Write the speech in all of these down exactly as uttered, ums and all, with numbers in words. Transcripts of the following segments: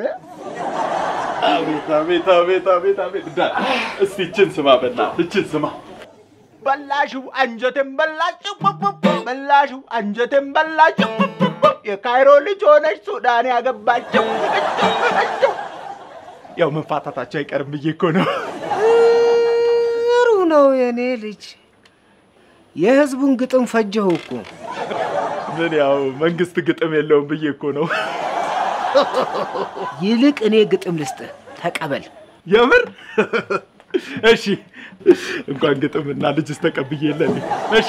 ነበረ አቤት አቤት አቤት አቤት አቤት ዳ እስቲ እቺን ስማ በላ እቺን ስማ በላሹ አንጀቴን በላጭ በላሹ አንጀቴን በላጭ የካይሮ ልጅ ሆነሽ ሱዳን ያገባች ያው መንፋታታቸው አይቀርም ይኮ ነው ነው የኔ ልጅ የህዝቡን ግጥም ፈጀው እኮ ምን ያው መንግስት ግጥም የለውም በየኮ ነው ይልቅ እኔ ግጥም ልስጥ ተቀበል የምር እሺ እንኳን ግጥምና ልጅስ ተቀብየለኝ እሺ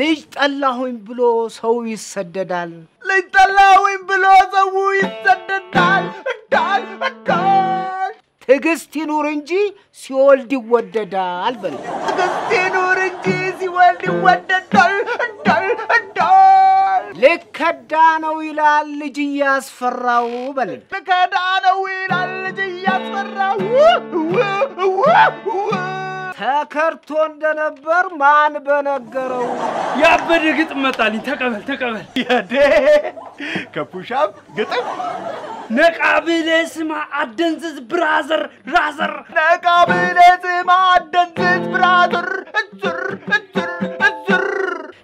ልጅ ጠላሁኝ ብሎ ሰው ይሰደዳል ልጅ ጠላሁኝ ብሎ ሰው ይሰደዳል ዳል ዳል ትግስት ይኑር እንጂ ሲወልድ ይወደዳል በል ትግስት ይኑር እንጂ ሲወልድ ይወደዳል ዳል ዳል ለከዳ ነው ይላል ልጅ ያስፈራው በል ለከዳ ነው ይላል ልጅ ያስፈራው ተከርቶ እንደነበር ማን በነገረው ያበደ ግጥም መጣልኝ ተቀበል ተቀበል ያዴ ከፑሻፕ ግጥም ነቃብለስማ አደንዝዝ ብራዘር ራዘር ነቃብለስማ አደንዝዝ ብራዘር እዝር እዝር እዝር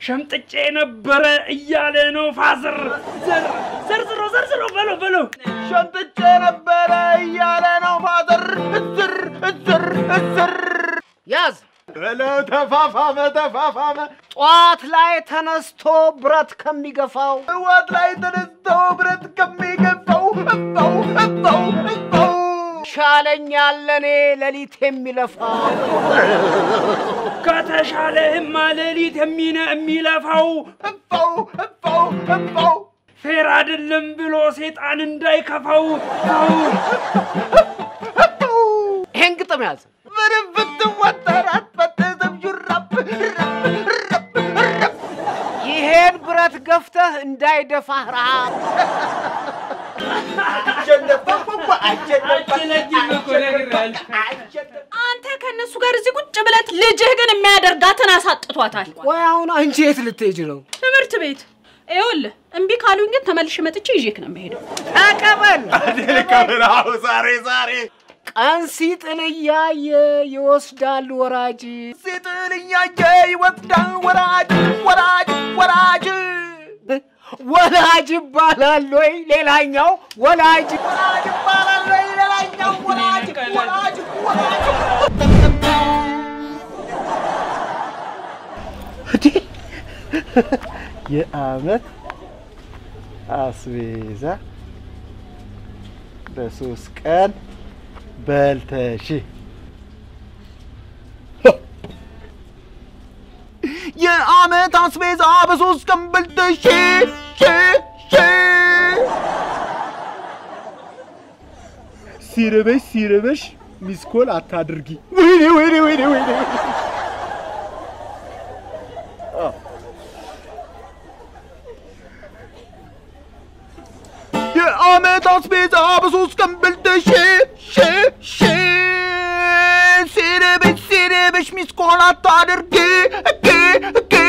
ሸምጥጬ ነበረ እያለ ነው ፋዘር ዘር ዘርዝሮ ዘርዝሮ በሎ በሎ ሸምጥጬ ነበረ እያለ ነው ፋዘር እዝር እዝር እዝር ያዝ በሎ ተፋፋመ ተፋፋመ ጧት ላይ ተነስቶ ብረት ከሚገፋው ጧት ላይ ተነስቶ ብረት ከሚገፋው እጣው እጣው እጣው ሻለኛለኔ ለሊት የሚለፋው ከተሻለህም ለሊት የሚነ የሚለፋው እጣው እጣው እጣው ፌር አይደለም ብሎ ሰይጣን እንዳይከፋው እጣው ይሄን ግጥም ያዝ በርብት ወጣራት በተዘብጁ ረብ ረብ ረብ ይሄን ብረት ገፍተህ እንዳይደፋህ ራብ ጀነፈኩ አጀነፈኩ አንተ ከነሱ ጋር እዚህ ቁጭ ብለት ልጅህ ግን የሚያደርጋትን አሳጥቷታል ወይ አሁን አንቺ የት ልትሄጂ ነው ትምህርት ቤት አይውል እንቢ ካሉኝ ግን ተመልሽ መጥቼ ይዤክ ነው መሄደው አቀበል ለካሜራው ዛሬ ዛሬ አንሲጥልያ የይወስዳል ወራጅ ሲጥልያ የይወስዳል ወራጅ ወራጅ ወራጅ ወራጅ ባላል ወይ ሌላኛው ወራጅ ወራጅ ባላል ወይ ሌላኛው ወራጅ ወራጅ ወራጅ የአመት አስቤዛ በሶስት ቀን በልተሽ የአመት አስቤዛ በሶስት ቀን በልተሽ ሲርበሽ ሲርበሽ ሚስኮል አታድርጊ ወይኔ ወይኔ ወይኔ ወይኔ የአመት አስቤዛ በሶስት ቀን በልተሽ Miscola tader ke ke ke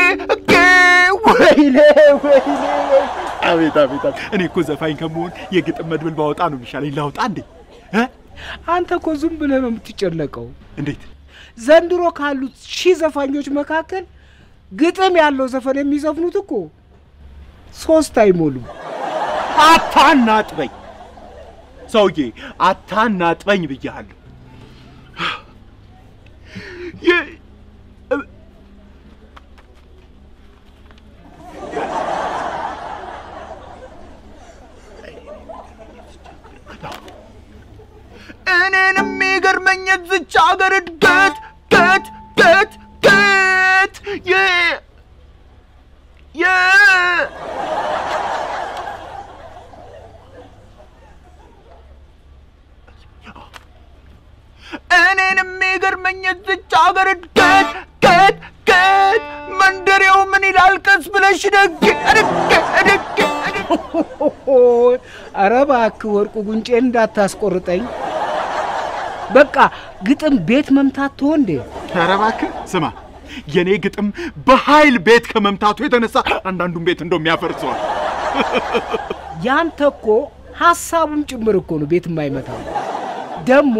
ke weile weile አቤት አቤት እኔ እኮ ዘፋኝ ከመሆን የግጥም መድብል ባወጣ ነው የሚሻለኝ ላውጣ እንዴ አንተ እኮ ዝም ብለህ ነው የምትጨነቀው እንዴት ዘንድሮ ካሉት ሺህ ዘፋኞች መካከል ግጥም ያለው ዘፈን የሚዘፍኑት እኮ ሶስት አይሞሉ አታናጥበኝ ሰውዬ አታናጥበኝ ብያለሁ እኔንም ይገርመኝ እዚህ ሀገር ድገት ድገት ድገት ድገት የ የ እኔንም ይገርመኝ እዚህ ሀገር ድገት ድገት ድገት መንደሬው ምን ይላል ቀስ ብለሽ ደግ አድግ አድግ አረ እባክህ ወርቁ ጉንጬን እንዳታስቆርጠኝ በቃ ግጥም ቤት መምታት ተወንዴ ተራባክ ስማ የኔ ግጥም በኃይል ቤት ከመምታቱ የተነሳ አንዳንዱን ቤት እንደሚያፈርሰው ያንተኮ ሐሳቡም ጭምር እኮ ነው ቤት የማይመታው ደሞ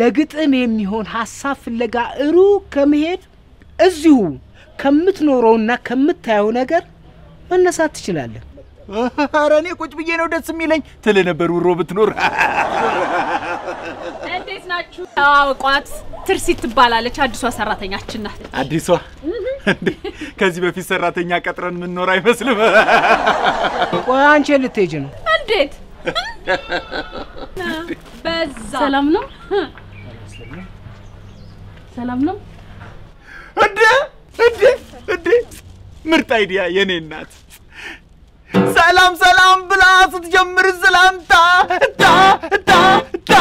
ለግጥም የሚሆን ሐሳብ ፍለጋ እሩ ከመሄድ እዚሁ ከምትኖረውና ከምታየው ነገር መነሳት ትችላለህ አረ እኔ ቁጭ ብዬ ነው ደስ የሚለኝ ትል ነበር ውሮ ብትኖር እንዴት ናችሁ አውቋት ትርሲት ትባላለች አዲሷ ሰራተኛችን ናት አዲሷ ከዚህ በፊት ሰራተኛ ቀጥረን ምን ኖር አይመስልም ቆንጆ ልትሄጂ ነው እንዴት በዛ ሰላም ነው ሰላም ነው እንዴ እንዴ እንዴ ምርጥ አይዲያ የኔ እናት ሰላም ሰላም ብላስ ትጀምር ሰላምታ ታ ታ ታ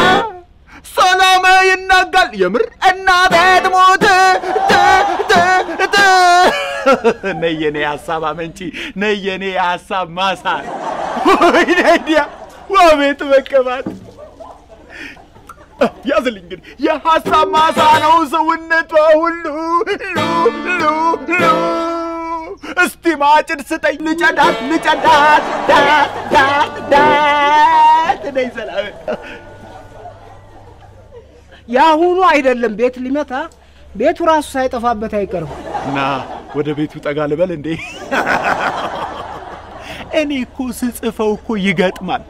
ሰላም ይናጋል የምር እናት ሞት ተ ተ ተ ነየኔ ሐሳብ አመንጪ ነየኔ ሐሳብ ማሳ ወይኔ አይዲያ ወቤት መቀባት ያዝልኝ ግን የሐሳብ ማሳ ነው ሰውነቷ ሁሉ ሉ ሉ ሉ እስቲ ማጭድ ስጠኝ ልጨዳት ልጨዳት ዳት ዳት ዳት ነይ ሰላም ያሁኑ አይደለም ቤት ሊመታ ቤቱ ራሱ ሳይጠፋበት አይቀርም ና ወደ ቤቱ ጠጋ ልበል እንዴ እኔ እኮ ስጽፈው እኮ ይገጥማል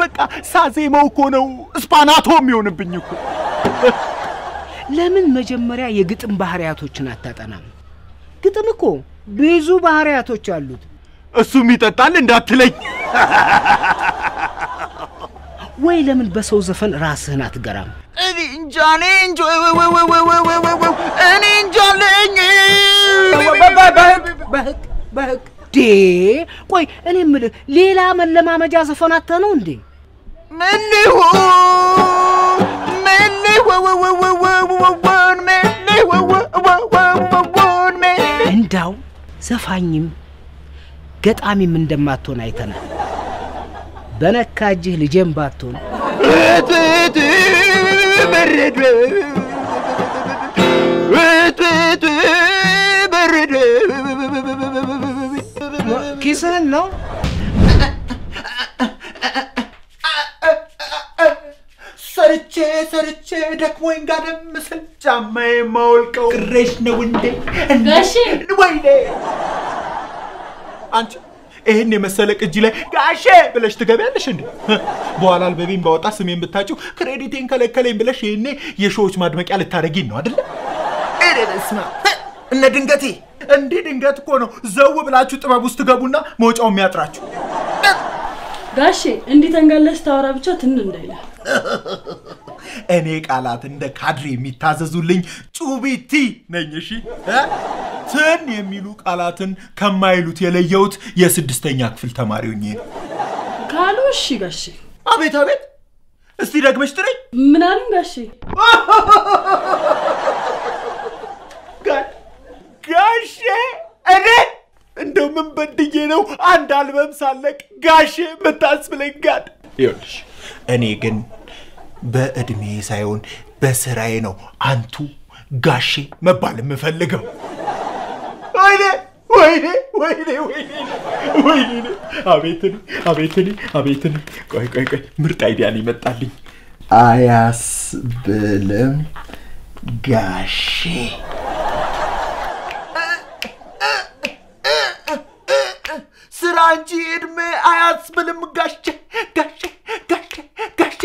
በቃ ሳዜማው እኮ ነው ስፓናቶም ይሆንብኝ እኮ ለምን መጀመሪያ የግጥም ባህሪያቶችን አታጠናም ግጥም እኮ ብዙ ባህሪያቶች አሉት እሱም ይጣጣል እንዳትለኝ ወይ ለምን በሰው ዘፈን ራስህን አትገራም እኔ እንጃ እኔ እንጃ እኔ እንጃ ለኝ በህግ በህግ ዴ ቆይ እኔ ምን ሌላ መለማመጃ ዘፈን አተነው እንዴ ምን ይሁን ምን ይሁን እንዳው ዘፋኝም ገጣሚም እንደማትሆን አይተናል በነካጅህ ልጄም ባትሆን እጥጥ በረድ እጥጥ በረድ ኪስህን ነው ሰርቼ ሰርቼ ደክሞኝ ጋደም ስል ጫማዬ ማውልቀው ቅሬሽ ነው እንዴ ጋሼ ወይኔ አንቺ እኔ መሰለቅ እጅ ላይ ጋሼ ብለሽ ትገበያለሽ እንዴ በኋላ አልበቢን ባወጣ ስሜን ብታጪው ክሬዲቴን ከለከለኝ ብለሽ እኔ የሾዎች ማድመቂያ ልታረጊኝ ነው አይደል እረስማ እነ ድንገቴ እንዴ ድንገት እኮ ነው ዘው ብላችሁ ጥበብ ውስጥ ገቡና መውጫው የሚያጥራችሁ ጋሼ እንዴት አንጋለሽ ታወራ ብቻ ትን እንዳይላ እኔ ቃላት እንደ ካድሪ የሚታዘዙልኝ ጩቢቲ ነኝ እሺ ትን የሚሉ ቃላትን ከማይሉት የለየውት የስድስተኛ ክፍል ተማሪ ሆኜ ካሉ እሺ ጋሼ አቤት አቤት እስቲ ደግመሽ ትረኝ ምን አሉኝ ጋሼ ጋሼ እኔ እንደው ምን በድዬ ነው አንድ አልበም ሳለቅ ጋሼ መታስብለኝ ጋድ ይልሽ እኔ ግን በእድሜ ሳይሆን በስራዬ ነው አንቱ ጋሼ መባል መፈልገው ወይኔ ወይኔ ወይኔ ወይኔ ወይኔ አቤትኒ አቤትኒ አቤትኒ ቆይ ቆይ ቆይ ምርጥ አይዲያ ላይ መጣልኝ አያስ በለም ጋሼ ስራንጂ እድሜ አያስ በለም ጋሼ ጋሼ ጋሼ ጋሼ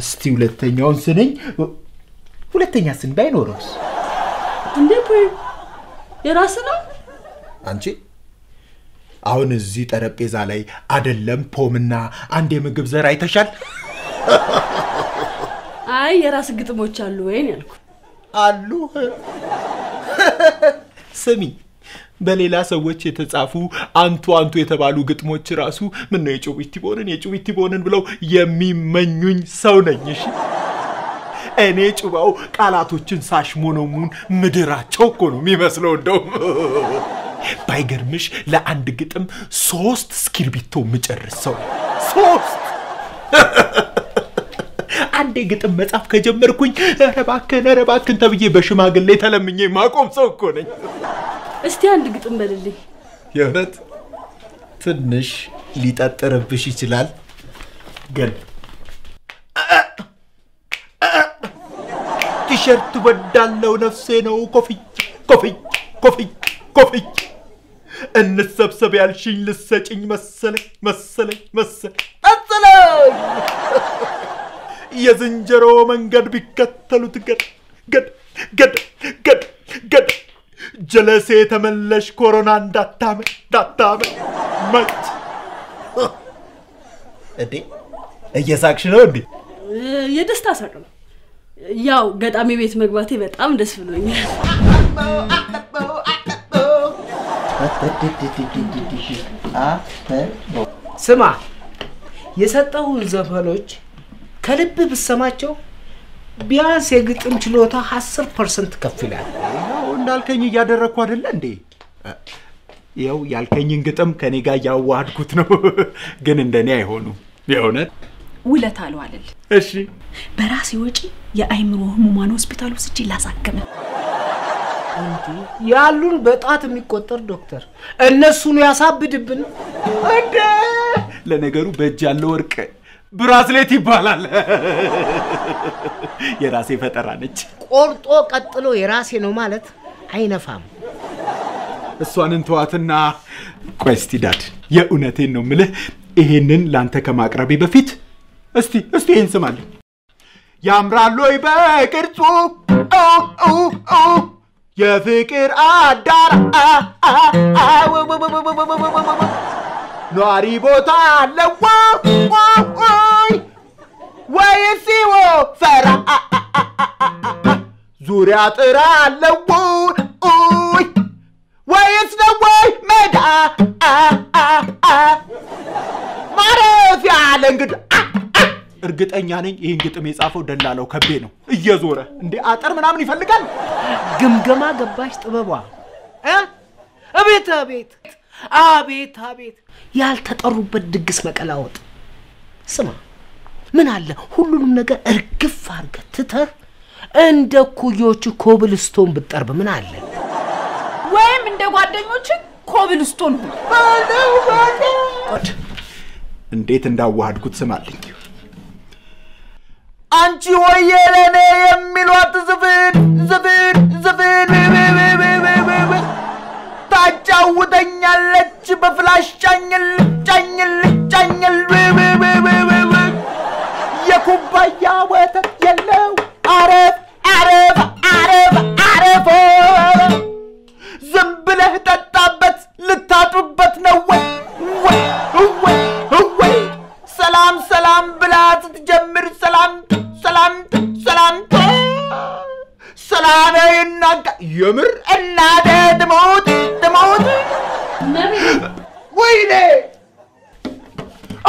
እስቲ ሁለተኛውን ስነኝ ሁለተኛ ስን ባይኖርስ እንዴ ቆይ የራስህ ነው አንቺ አሁን እዚህ ጠረጴዛ ላይ አይደለም ፖምና አንድ የምግብ ዘር አይተሻል አይ የራስህ ግጥሞች አሉ ወይ ነልኩ አሉ ስሚ በሌላ ሰዎች የተጻፉ አንቱ አንቱ የተባሉ ግጥሞች ራሱ ምን ነው የጩቢቲ ቦነን የጩቢቲ ቦነን ብለው የሚመኙኝ ሰው ነኝ እሺ እኔ ጩባው ቃላቶችን ሳሽሞኖሙን ምድራቸው እኮ ነው የሚመስለው እንደው ባይገርምሽ ለአንድ ግጥም ሶስት ስክሪፕቶ ምጨርሰው ሶስት አንዴ ግጥም መጻፍ ከጀመርኩኝ ረባከነ ረባከን ተብዬ በሽማግሌ ተለምኜ ማቆም ሰው እኮ ነኝ እስቲ አንድ ግጥም በልልኝ የእውነት ትንሽ ሊጣጠረብሽ ይችላል ግን ቲሸርት ወዳለው ነፍሴ ነው ኮፊ ኮፊ ኮፊ ኮፊ እንሰብሰብ ያልሽኝ ልሰጪኝ መሰለኝ መሰለኝ መሰለኝ አጥለኝ የዝንጀሮ መንገድ ቢከተሉት ገድ ገድ ገድ ገድ ገድ ጀለሴ ተመለሽ ኮሮና እንዳታመ እንዳታመ መት እዴ እየሳክሽ ነው እንዴ የደስታ ሳቅ ነው ያው ገጣሚ ቤት መግባቴ በጣም ደስ ብሎኛል ስማ የሰጠውን ዘፈኖች ከልብ ብሰማቸው ቢያንስ የግጥም ችሎታ አስር ፐርሰንት ከፍ ይላል እንዳልከኝ ያደረኩ አይደል እንዴ ያው ያልከኝን ግጥም ከኔ ጋር ያዋሃድኩት ነው ግን እንደኔ አይሆኑ የሆነት ውለታሉ አይደል እሺ በራስ ይወጪ የአይምሮ ህሙማን ሆስፒታል ውስጥ ይላሳከመ እንዴ ያሉን በጣት የሚቆጠር ዶክተር እነሱ ነው ያሳብድብን እንዴ ለነገሩ በእጅ ያለው ወርቅ ብራስሌት ይባላል የራሴ ፈጠራ ነች ቆርጦ ቀጥሎ የራሴ ነው ማለት አይነፋም እሷንን ተዋትና ቆይ እስቲ ዳድ የኡነቴን ነው ምልህ ይሄንን ላንተ ከማቅረቤ በፊት እስቲ እስቲ እንስማል ያምራል ወይ በቅርጹ ኦ ኦ ኦ የፍቅር አዳራ ኗሪ ቦታ አለው ወይ ወይ ሲው ፈራ ዙሪያ ጥራ አለው ወይ ወይ ነው ወይ መዳ ማረፍ ያለ እንግዳ እርግጠኛ ነኝ ይሄን ግጥም የጻፈው ደላላው ከቤ ነው እየዞረ እንዴ አጠር ምናምን ይፈልጋል ግምገማ ገባሽ ጥበቧ እ አቤት አቤት አቤት አቤት ያልተጠሩበት ድግስ መቀላወጥ ስማ ምን አለ ሁሉንም ነገር እርግፍ አርገት ትተ እንደ ኩዮቹ ኮብልስቶን ብትጠርብ ምን አለ ወይም እንደ ጓደኞቹ ኮብልስቶን ባለው ባለው እንዴት እንዳዋሃድኩት ስማልኝ አንቺ ሆየ ለኔ የሚሏት ዝብን ዝብን ዝብን ታጫውተኛለች በፍላሽ ጫኝል ጫኝል ጫኝል የኩባያ ወተት የለው አረፍ አረፍ አረፍ አረፍ ዝም ብለህ ጠጣበት ልታጡበት ነው ወይ ወይ ወይ ሰላም ሰላም ብላት ጀምር ሰላም ሰላም ሰላም ሰላም እናጋ የምር እናደ ደሞት ደሞት ወይኔ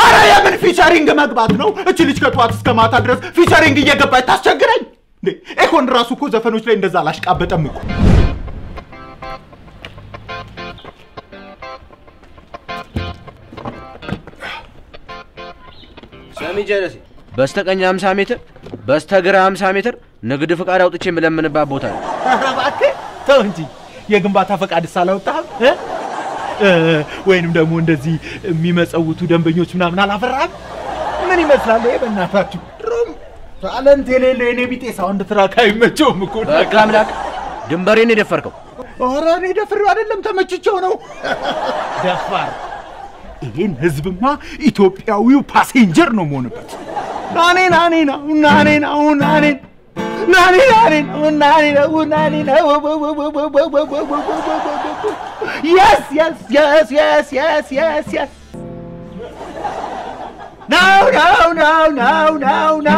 አረ የምን ፊቸሪንግ መግባት ነው እቺ ልጅ ከጧት እስከ ማታ ድረስ ፊቸሪንግ እየገባች ታስቸግረኝ እኮን ራሱ እኮ ዘፈኖች ላይ እንደዛ ላሽቃበጠም እኮ ሰሚ ጀለሴ በስተቀኝ ሃምሳ ሜትር በስተግራ ሃምሳ ሜትር ንግድ ፍቃድ አውጥቼ ምለምንባት ቦታ ነው አባቴ ተው እንጂ የግንባታ ፍቃድ ሳላውጣህ ወይንም ደግሞ እንደዚህ የሚመጸውቱ ደንበኞች ምናምን አላፈራም ምን ይመስላል ይሄ በእናታችሁ ሩም ታለንት የሌለው የኔ ቢጤ ሳውንድ ትራክ አይመቸውም እኮ በቃ አምላክ ድንበሬን የደፈርከው ኧረ እኔ ደፍሬው አይደለም ተመችቼው ነው ደፋር ይሄን ህዝብማ ኢትዮጵያዊው ፓሴንጀር ነው መሆንበት ናኔ ናኔ ነው ናኔ ነው ናኔ ናኔ ናኔ ነው ናኔ ነው ናኔ ነው yes yes yes yes yes yes yes no no no no no no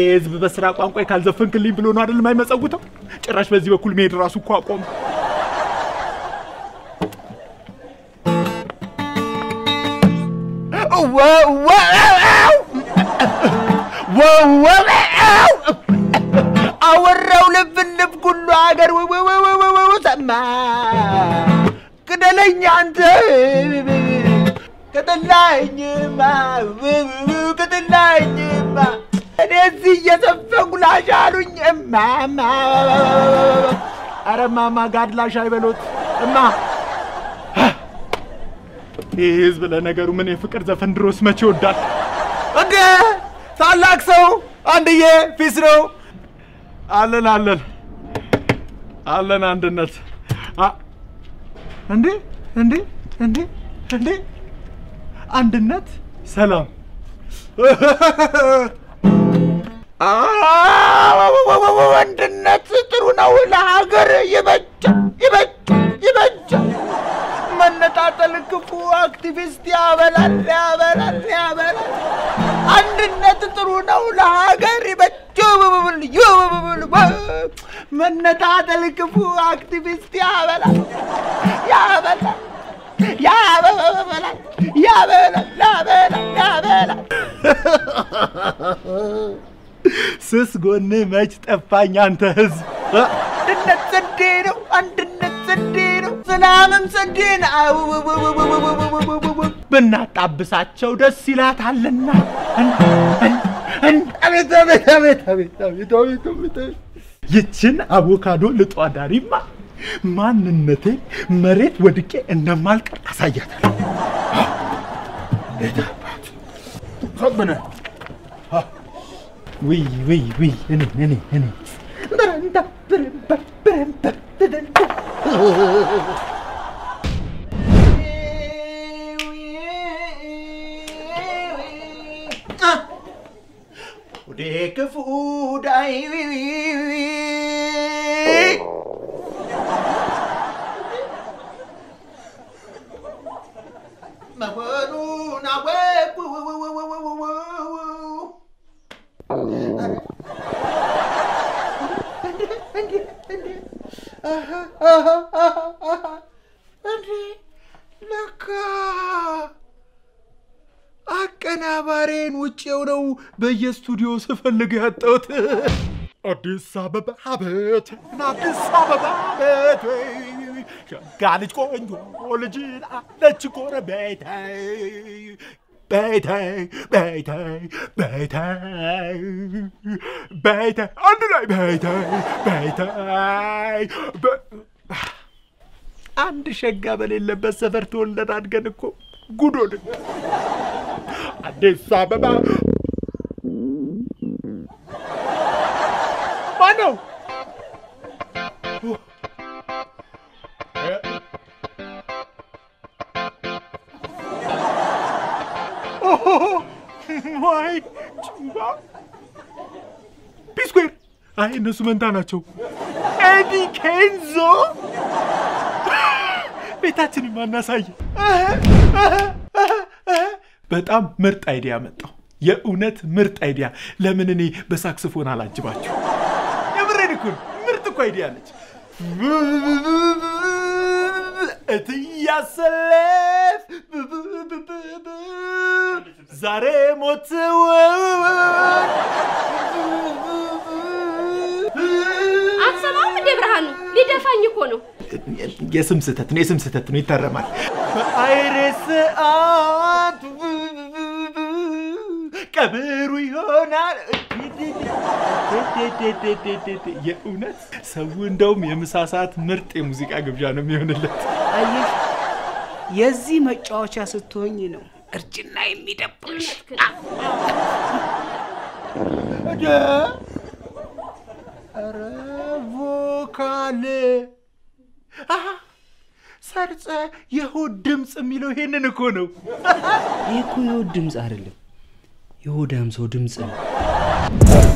እዝ በስራ ቋንቋ ካልዘፈንክልኝ ብሎ ነው አይደል ማይመጸውተው ጭራሽ በዚህ በኩል ሜድ ራሱ እኮ አቆም Wow wow Wow wow አወራው ለብልብ ሁሉ ሀገር ወወወወወወማ ከደለኛ አንተ ከደላኝማ ከደላኝማ እዚህ እየዘፈንኩላሻሉኝ ማማ አረ ማማ ጋድላሽ አይበሉት እማ Is well an agar woman if Rose matured that. Okay, Salakso, and the year, Fisro Alan Alan Alan and the nuts. Ah, and it, and it, and it, and it, and the nut, Salam. Ah, and the nuts through now in Hagar, you bet, you bet, you bet. Activist, Yavan, Yavan, Yavan, and not through no lager, but you will work. Manatalicapu activist, Yavan, Yavan, Yavan, Yavan, Yavan. Sis go name matched a finantas. Salamam Sandina, but not Abbasacho does Silat Alana. And I tell it, tell it, tell it, tell it, tell it, tell it, tell it. Yitchin avocado lit or darima. Man and nothing, merit with the kid and the milk as I get. We, we, we, any, any, any. Take a food, I Aha, aha, aha, aha. Andre, Laka. I can have a rain which you know by your studios of a legato. Addis Ababa habit, not the Sabbath habit. God is going to college. Let's go to bed. Beta, beta, beta, beta, underline beta, beta, and the Shagaman the best ever told that I'm gonna cook good on it. And this Sababa Mano. Why? P square. I am not Sumantanacho. Eddie Kenzo. Be touching him on the side. But I'm murder idea, Mato. You're not murder idea. Lemonini, the saxophone, I like you. You're very good. Murder idea. At Yasalef. Zare Motsewell. Assalamu alaikum. Did I find you, Kono? Yes, I'm set at Nism set at Nitaraman. Iris Art Caberuona. Yeunet. So window me Msasat Mert music Agabjana Munet. Yes, see my church as a tone, you know. I need a push. Revocale. Ah, Sarza, you who dims a milo in a corner. You who dims are you who dims who dims.